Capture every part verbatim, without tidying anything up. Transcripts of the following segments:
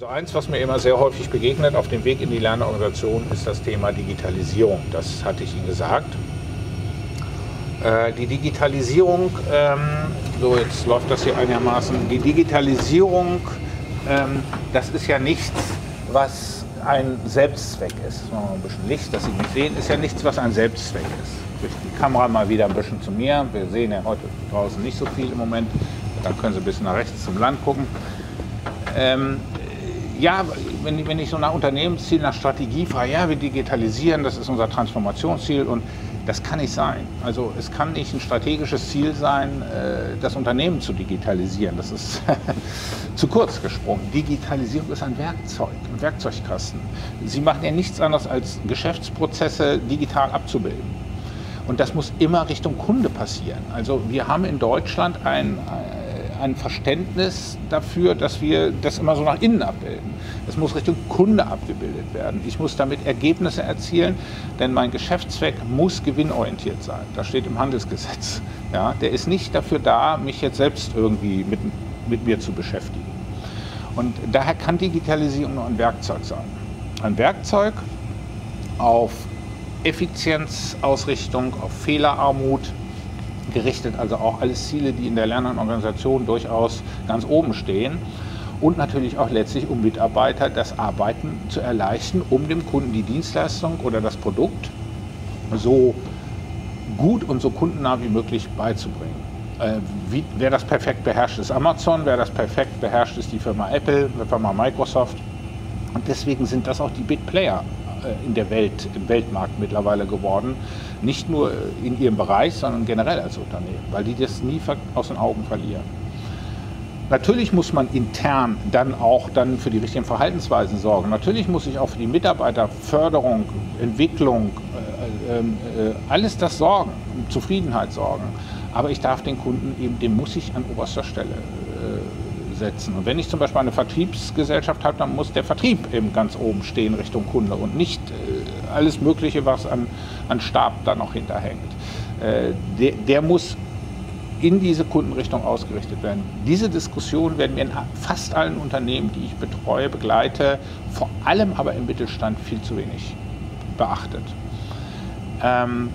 Also eins, was mir immer sehr häufig begegnet auf dem Weg in die Lernorganisation, ist das Thema Digitalisierung. Das hatte ich Ihnen gesagt. Äh, die Digitalisierung, ähm, so jetzt läuft das hier einigermaßen, die Digitalisierung, ähm, das ist ja nichts, was ein Selbstzweck ist. Das machen wir ein bisschen Licht, dass Sie mich sehen, ist ja nichts, was ein Selbstzweck ist. Durch die Kamera mal wieder ein bisschen zu mir. Wir sehen ja heute draußen nicht so viel im Moment. Dann können Sie ein bisschen nach rechts zum Land gucken. Ähm, Ja, wenn, wenn ich so nach Unternehmensziel, nach Strategie frage, ja, wir digitalisieren, das ist unser Transformationsziel und das kann nicht sein. Also es kann nicht ein strategisches Ziel sein, das Unternehmen zu digitalisieren. Das ist zu kurz gesprungen. Digitalisierung ist ein Werkzeug, ein Werkzeugkasten. Sie machen ja nichts anderes, als Geschäftsprozesse digital abzubilden. Und das muss immer Richtung Kunde passieren. Also wir haben in Deutschland ein... ein ein Verständnis dafür, dass wir das immer so nach innen abbilden. Es muss Richtung Kunde abgebildet werden. Ich muss damit Ergebnisse erzielen, denn mein Geschäftszweck muss gewinnorientiert sein. Das steht im Handelsgesetz. Ja, der ist nicht dafür da, mich jetzt selbst irgendwie mit, mit mir zu beschäftigen. Und daher kann Digitalisierung nur ein Werkzeug sein. Ein Werkzeug auf Effizienzausrichtung, auf Fehlerarmut gerichtet, also auch alles Ziele, die in der Lernorganisation durchaus ganz oben stehen und natürlich auch letztlich um Mitarbeiter das Arbeiten zu erleichtern, um dem Kunden die Dienstleistung oder das Produkt so gut und so kundennah wie möglich beizubringen. Äh, wie, wer das perfekt beherrscht, ist Amazon, wer das perfekt beherrscht, ist die Firma Apple, die Firma Microsoft und deswegen sind das auch die Big Player in der Welt, im Weltmarkt mittlerweile geworden, nicht nur in ihrem Bereich, sondern generell als Unternehmen, weil die das nie aus den Augen verlieren. Natürlich muss man intern dann auch dann für die richtigen Verhaltensweisen sorgen. Natürlich muss ich auch für die Mitarbeiterförderung, Entwicklung, äh, äh, alles das sorgen, um Zufriedenheit sorgen. Aber ich darf den Kunden eben, den muss ich an oberster Stelle äh, setzen. Und wenn ich zum Beispiel eine Vertriebsgesellschaft habe, dann muss der Vertrieb eben ganz oben stehen Richtung Kunde und nicht äh, alles Mögliche, was an, an Stab da noch hinterhängt. Äh, der, der muss in diese Kundenrichtung ausgerichtet werden. Diese Diskussion werden wir in fast allen Unternehmen, die ich betreue, begleite, vor allem aber im Mittelstand viel zu wenig beachtet. Ähm,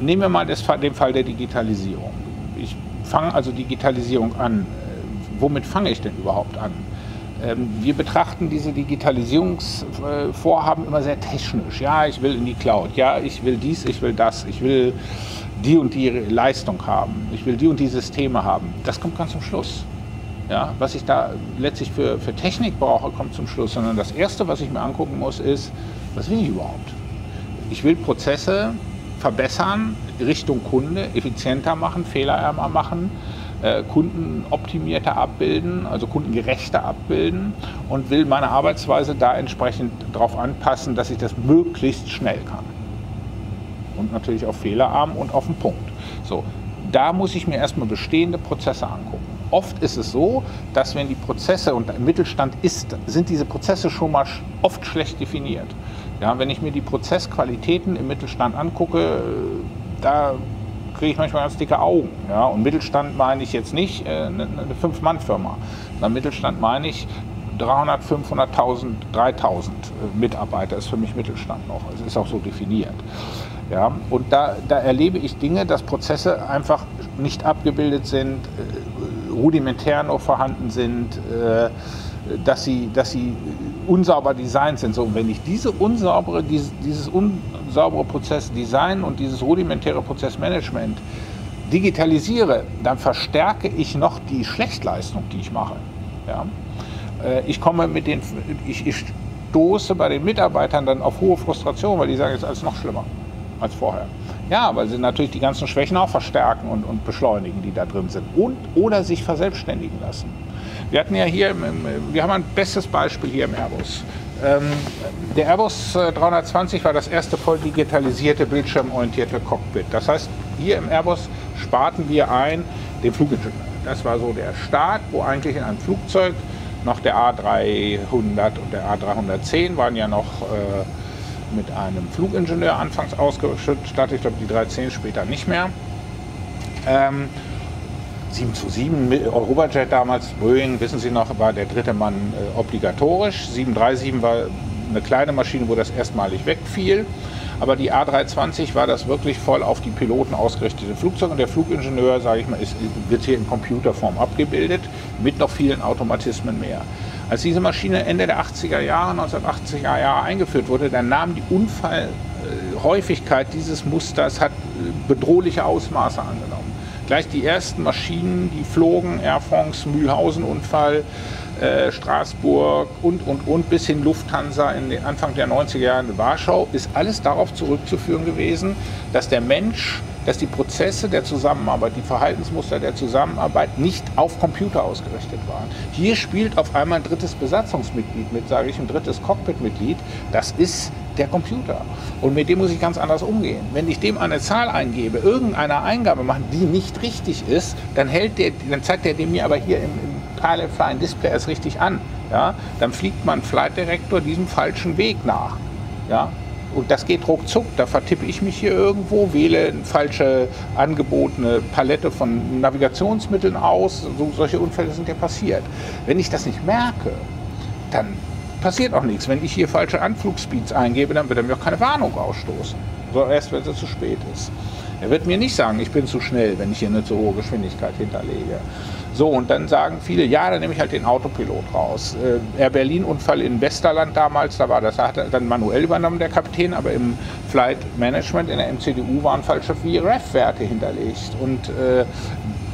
nehmen wir mal das, den Fall der Digitalisierung. Ich fange also Digitalisierung an. Womit fange ich denn überhaupt an? Wir betrachten diese Digitalisierungsvorhaben immer sehr technisch. Ja, ich will in die Cloud. Ja, ich will dies, ich will das. Ich will die und die Leistung haben. Ich will die und die Systeme haben. Das kommt ganz zum Schluss. Ja, was ich da letztlich für, für Technik brauche, kommt zum Schluss. Sondern das Erste, was ich mir angucken muss, ist, was will ich überhaupt? Ich will Prozesse verbessern, Richtung Kunde, effizienter machen, fehlerärmer machen, Kunden optimierter abbilden, also kundengerechter abbilden und will meine Arbeitsweise da entsprechend darauf anpassen, dass ich das möglichst schnell kann. Und natürlich auf fehlerarm und auf den Punkt. So, da muss ich mir erstmal bestehende Prozesse angucken. Oft ist es so, dass wenn die Prozesse, und im Mittelstand ist, sind diese Prozesse schon mal oft schlecht definiert. Ja, wenn ich mir die Prozessqualitäten im Mittelstand angucke, da kriege ich manchmal ganz dicke Augen. Ja? Und Mittelstand meine ich jetzt nicht äh, eine, eine Fünf-Mann-Firma. Sondern Mittelstand meine ich dreihundert, fünfhunderttausend, dreitausend Mitarbeiter ist für mich Mittelstand noch. Es ist auch so definiert. Ja? Und da, da erlebe ich Dinge, dass Prozesse einfach nicht abgebildet sind, äh, rudimentär noch vorhanden sind, äh, dass sie, dass sie unsauber designt sind. So, und wenn ich diese unsaubere, dieses, dieses unsaubere Prozessdesign und dieses rudimentäre Prozessmanagement digitalisiere, dann verstärke ich noch die Schlechtleistung, die ich mache. Ja? Ich komme mit den, ich, ich stoße bei den Mitarbeitern dann auf hohe Frustration, weil die sagen, jetzt ist alles noch schlimmer als vorher. Ja, weil sie natürlich die ganzen Schwächen auch verstärken und, und beschleunigen, die da drin sind. Und, oder sich verselbstständigen lassen. Wir hatten ja hier, wir haben ein bestes Beispiel hier im Airbus. Der Airbus dreihundertzwanzig war das erste voll digitalisierte, bildschirmorientierte Cockpit. Das heißt, hier im Airbus sparten wir ein den Flugingenieur. Das war so der Start, wo eigentlich in einem Flugzeug noch der A dreihundert und der A dreihundertzehn waren ja noch mit einem Flugingenieur anfangs ausgestattet. Ich glaube, die dreihundertzehn später nicht mehr. sieben zu sieben, Eurojet damals, Boeing, wissen Sie noch, war der dritte Mann äh, obligatorisch. sieben drei sieben war eine kleine Maschine, wo das erstmalig wegfiel. Aber die A drei zwanzig war das wirklich voll auf die Piloten ausgerichtete Flugzeug. Und der Flugingenieur, sage ich mal, ist, wird hier in Computerform abgebildet, mit noch vielen Automatismen mehr. Als diese Maschine Ende der achtziger Jahre, neunzehnhundertachtziger Jahre eingeführt wurde, dann nahm die Unfallhäufigkeit dieses Musters, hat bedrohliche Ausmaße angenommen. Gleich die ersten Maschinen, die flogen, Air France, Mühlhausen-Unfall, äh, Straßburg und, und, und, bis hin Lufthansa in den Anfang der neunziger Jahre in Warschau, ist alles darauf zurückzuführen gewesen, dass der Mensch, dass die Prozesse der Zusammenarbeit, die Verhaltensmuster der Zusammenarbeit nicht auf Computer ausgerichtet waren. Hier spielt auf einmal ein drittes Besatzungsmitglied mit, sage ich, ein drittes Cockpitmitglied. Das ist der Computer. Und mit dem muss ich ganz anders umgehen. Wenn ich dem eine Zahl eingebe, irgendeine Eingabe machen, die nicht richtig ist, dann, hält der, dann zeigt der dem mir aber hier im, im Pilot Flying Display erst richtig an. Ja? Dann fliegt mein Flight Director diesem falschen Weg nach. Ja? Und das geht ruckzuck, da vertippe ich mich hier irgendwo, wähle eine falsche angebotene Palette von Navigationsmitteln aus. So, solche Unfälle sind ja passiert. Wenn ich das nicht merke, dann passiert auch nichts. Wenn ich hier falsche Anflugspeeds eingebe, dann wird er mir auch keine Warnung ausstoßen. So, erst wenn es zu spät ist. Er wird mir nicht sagen, ich bin zu schnell, wenn ich hier eine zu hohe Geschwindigkeit hinterlege. So, und dann sagen viele, ja, dann nehme ich halt den Autopilot raus. Äh, Air Berlin-Unfall in Westerland damals, da war das, hat er dann manuell übernommen, der Kapitän, aber im Flight Management, in der M C D U, waren falsche V R F-Werte hinterlegt. Und äh,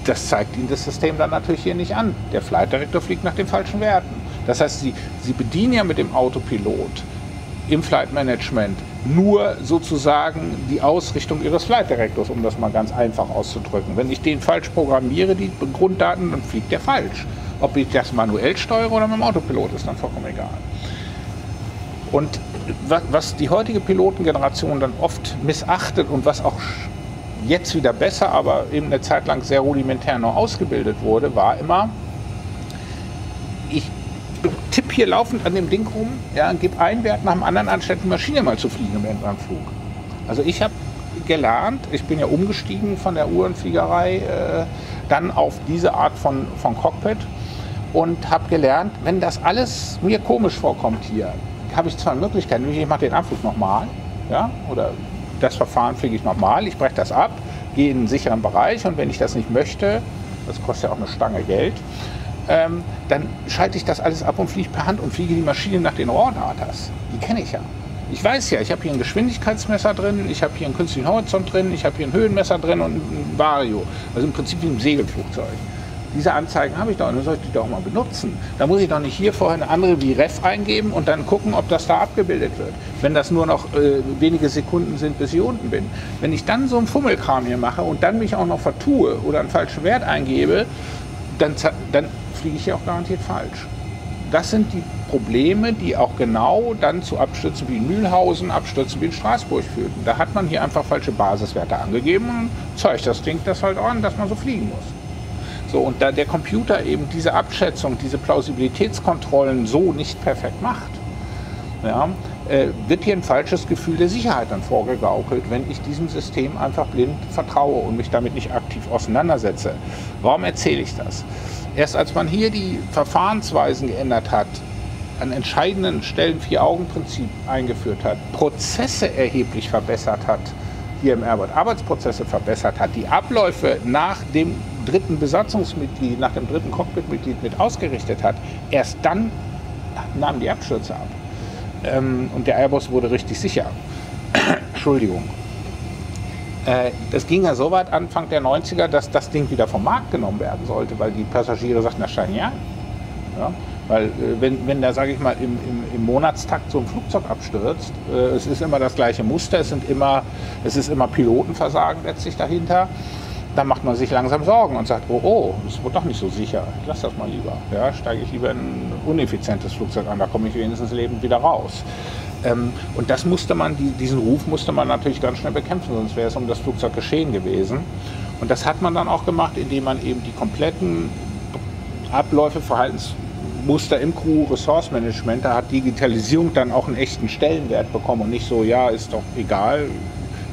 das zeigt Ihnen das System dann natürlich hier nicht an. Der Flight Director fliegt nach den falschen Werten. Das heißt, Sie, Sie bedienen ja mit dem Autopilot im Flight Management nur sozusagen die Ausrichtung Ihres Flight Directors, um das mal ganz einfach auszudrücken. Wenn ich den falsch programmiere, die Grunddaten, dann fliegt der falsch. Ob ich das manuell steuere oder mit dem Autopilot, ist dann vollkommen egal. Und was die heutige Pilotengeneration dann oft missachtet und was auch jetzt wieder besser, aber eben eine Zeit lang sehr rudimentär noch ausgebildet wurde, war immer, ich tipp hier laufend an dem Ding rum, ja, gib einen Wert nach dem anderen, anstatt die Maschine mal zu fliegen im Endanflug. Also ich habe gelernt, ich bin ja umgestiegen von der Uhrenfliegerei äh, dann auf diese Art von, von Cockpit und habe gelernt, wenn das alles mir komisch vorkommt hier, habe ich zwei Möglichkeiten, nämlich ich mache den Anflug nochmal, ja, oder das Verfahren fliege ich nochmal, ich breche das ab, gehe in einen sicheren Bereich und wenn ich das nicht möchte, das kostet ja auch eine Stange Geld, Ähm, dann schalte ich das alles ab und fliege per Hand und fliege die Maschine nach den Rohrdatas. Die kenne ich ja. Ich weiß ja, ich habe hier ein Geschwindigkeitsmesser drin, ich habe hier einen künstlichen Horizont drin, ich habe hier ein Höhenmesser drin und ein Vario. Also im Prinzip wie ein Segelflugzeug. Diese Anzeigen habe ich doch und dann soll ich die doch mal benutzen. Da muss ich doch nicht hier vorher eine andere wie Ref eingeben und dann gucken, ob das da abgebildet wird. Wenn das nur noch äh, wenige Sekunden sind, bis ich unten bin. Wenn ich dann so einen Fummelkram hier mache und dann mich auch noch vertue oder einen falschen Wert eingebe, dann, dann fliege ich ja auch garantiert falsch. Das sind die Probleme, die auch genau dann zu Abstürzen wie in Mühlhausen, Abstürzen wie in Straßburg führten. Da hat man hier einfach falsche Basiswerte angegeben und zeigt das Ding das halt an, dass man so fliegen muss. So, und da der Computer eben diese Abschätzung, diese Plausibilitätskontrollen so nicht perfekt macht, ja, äh, wird hier ein falsches Gefühl der Sicherheit dann vorgegaukelt, wenn ich diesem System einfach blind vertraue und mich damit nicht aktiv auseinandersetze. Warum erzähle ich das? Erst als man hier die Verfahrensweisen geändert hat, an entscheidenden Stellen Vier-Augen-Prinzip eingeführt hat, Prozesse erheblich verbessert hat, hier im Airbus Arbeitsprozesse verbessert hat, die Abläufe nach dem dritten Besatzungsmitglied, nach dem dritten Cockpitmitglied mit ausgerichtet hat, erst dann nahmen die Abstürze ab. Und der Airbus wurde richtig sicher. Entschuldigung. Das ging ja so weit Anfang der neunziger, dass das Ding wieder vom Markt genommen werden sollte, weil die Passagiere sagten, na scheint ja. ja. Weil wenn, wenn da, sage ich mal, im, im, im Monatstakt so ein Flugzeug abstürzt, äh, es ist immer das gleiche Muster, es, sind immer, es ist immer Pilotenversagen letztlich dahinter, dann macht man sich langsam Sorgen und sagt, oh, oh, das wird doch nicht so sicher, ich lasse das mal lieber. Ja, steige ich lieber in ein ineffizientes Flugzeug an, da komme ich wenigstens lebend wieder raus. Ähm, und das musste man, die, diesen Ruf musste man natürlich ganz schnell bekämpfen, sonst wäre es um das Flugzeug geschehen gewesen. Und das hat man dann auch gemacht, indem man eben die kompletten Abläufe, Verhaltensmuster im Crew-Resource-Management, da hat Digitalisierung dann auch einen echten Stellenwert bekommen und nicht so, ja, ist doch egal,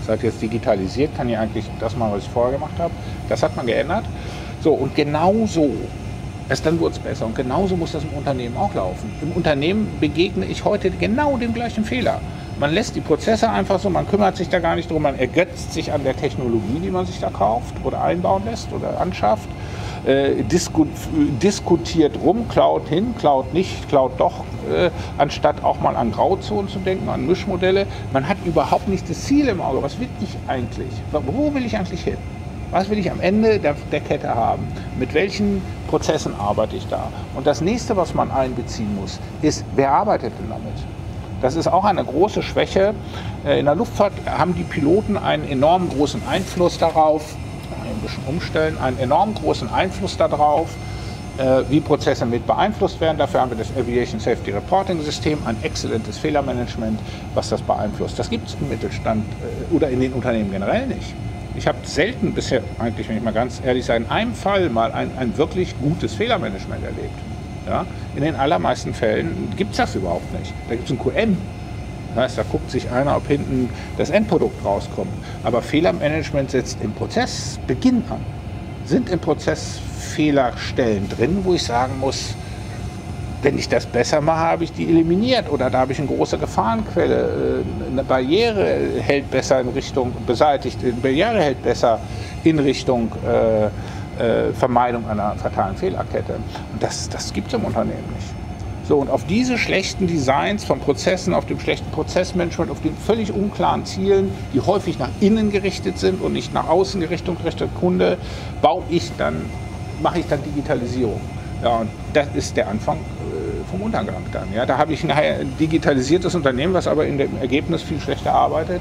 seid jetzt digitalisiert, kann ja eigentlich das machen, was ich vorher gemacht habe. Das hat man geändert, So, und genauso, erst dann wurde es besser und genauso muss das im Unternehmen auch laufen. Im Unternehmen begegne ich heute genau dem gleichen Fehler. Man lässt die Prozesse einfach so, man kümmert sich da gar nicht drum, man ergötzt sich an der Technologie, die man sich da kauft oder einbauen lässt oder anschafft, äh, disku diskutiert rum, klaut hin, klaut nicht, klaut doch, äh, anstatt auch mal an Grauzonen zu denken, an Mischmodelle. Man hat überhaupt nicht das Ziel im Auge, was will ich eigentlich, wo will ich eigentlich hin? Was will ich am Ende der, der Kette haben? Mit welchen Prozessen arbeite ich da? Und das nächste, was man einbeziehen muss, ist, wer arbeitet denn damit? Das ist auch eine große Schwäche. In der Luftfahrt haben die Piloten einen enorm großen Einfluss darauf, ein bisschen umstellen, einen enorm großen Einfluss darauf, wie Prozesse mit beeinflusst werden. Dafür haben wir das Aviation Safety Reporting System, ein exzellentes Fehlermanagement, was das beeinflusst. Das gibt es im Mittelstand oder in den Unternehmen generell nicht. Ich habe selten bisher, eigentlich, wenn ich mal ganz ehrlich sein, in einem Fall mal ein, ein wirklich gutes Fehlermanagement erlebt. Ja? In den allermeisten Fällen gibt es das überhaupt nicht. Da gibt es ein Q M. Das heißt, da guckt sich einer, ob hinten das Endprodukt rauskommt. Aber Fehlermanagement setzt im Prozessbeginn an. Sind im Prozess Fehlerstellen drin, wo ich sagen muss, wenn ich das besser mache, habe ich die eliminiert oder da habe ich eine große Gefahrenquelle. Eine Barriere hält besser in Richtung beseitigt, eine Barriere hält besser in Richtung äh, äh, Vermeidung einer fatalen Fehlerkette. Und das, das gibt es im Unternehmen nicht. So, und auf diese schlechten Designs von Prozessen, auf dem schlechten Prozessmanagement, auf den völlig unklaren Zielen, die häufig nach innen gerichtet sind und nicht nach außen gerichtet, Richtung Kunde, baue ich dann, mache ich dann Digitalisierung. Ja, und das ist der Anfang vom Untergang dann. Ja, da habe ich ein digitalisiertes Unternehmen, was aber in dem Ergebnis viel schlechter arbeitet,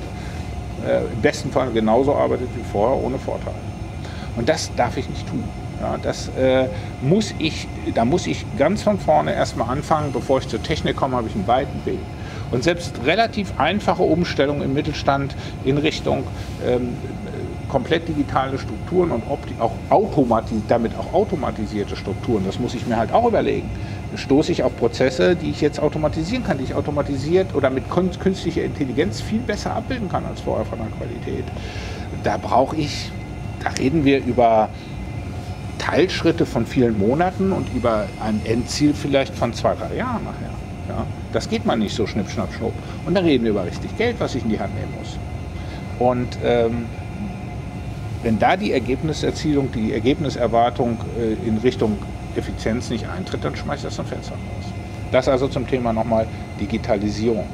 äh, im besten Fall genauso arbeitet wie vorher, ohne Vorteil. Und das darf ich nicht tun. Ja, das, äh, muss ich, da muss ich ganz von vorne erstmal anfangen, bevor ich zur Technik komme, habe ich einen weiten Weg. Und selbst relativ einfache Umstellungen im Mittelstand in Richtung ähm, komplett digitale Strukturen und auch automatis damit auch automatisierte Strukturen, das muss ich mir halt auch überlegen. Stoße ich auf Prozesse, die ich jetzt automatisieren kann, die ich automatisiert oder mit künstlicher Intelligenz viel besser abbilden kann als vorher von der Qualität. Da brauche ich, da reden wir über Teilschritte von vielen Monaten und über ein Endziel vielleicht von zwei, drei Jahren nachher. Ja, das geht man nicht so schnipp, schnapp, schnupp. Und da reden wir über richtig Geld, was ich in die Hand nehmen muss. Und ähm, wenn da die Ergebniserzielung, die Ergebniserwartung äh, in Richtung Effizienz nicht eintritt, dann schmeißt das zum Fenster raus. Das also zum Thema nochmal Digitalisierung.